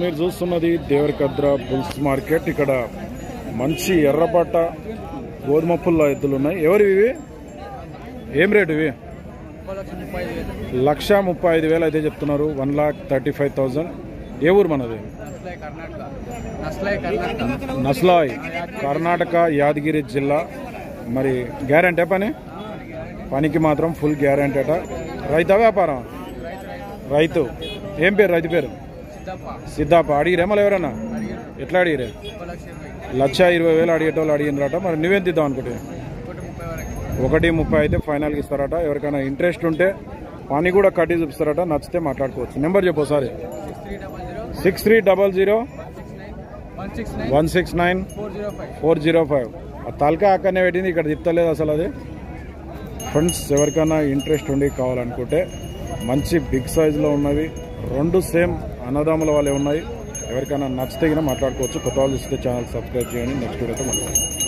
మీరు చూస్తున్నది Devarakadra bulls market. ఇక్కడ మంచి ఎర్రబట్ట గోధుమ పుల్ల ఎద్దులు ఉన్నాయి. ఎవరు ఇవి? ఏం రేటు ఇవి? 1,35,000 అయితే చెప్తున్నారు. 1,35,000. ఏ ఊరు మనది? నస్లాయ్, కర్ణాటక, యాదగిరి జిల్లా. మరి గ్యారెంటీ పని పనికి మాత్రం ఫుల్ గ్యారెంటీ అట. రైతా వ్యాపారం? రైతు. ఏం పేరు రైతు పేరు? సిద్ధప్ప. అడిగిరే మళ్ళీ ఎవరన్నా? ఎట్లా అడిగిరే? 1,20,000 అడిగేటోళ్ళు అడిగినరాట. మరి నువ్వేం తీద్దాం అనుకుంటే? 1,30,000 అయితే ఫైనల్కి ఇస్తారట. ఎవరికైనా ఇంట్రెస్ట్ ఉంటే పని కూడా కట్టి చూపిస్తారట. నచ్చితే మాట్లాడుకోవచ్చు. నెంబర్ చెప్పు ఒకసారి. 6300 169 405. ఆ తలకా అక్కడనే పెట్టింది, ఇక్కడ తిప్పలేదు అసలు. అది ఫ్రెండ్స్, ఎవరికైనా ఇంట్రెస్ట్ ఉండి కావాలనుకుంటే మంచి బిగ్ సైజులో ఉన్నవి రెండు సేమ్ అన్నదమ్ముల వాళ్ళే ఉన్నాయి. ఎవరికైనా నచ్చితే మాట్లాడుకోవచ్చు. కొత్త వాళ్ళు ఇస్తే ఛానల్ సబ్స్క్రైబ్ చేయండి. నెక్స్ట్ వీడియోతో మాట్లాడుకోవచ్చు.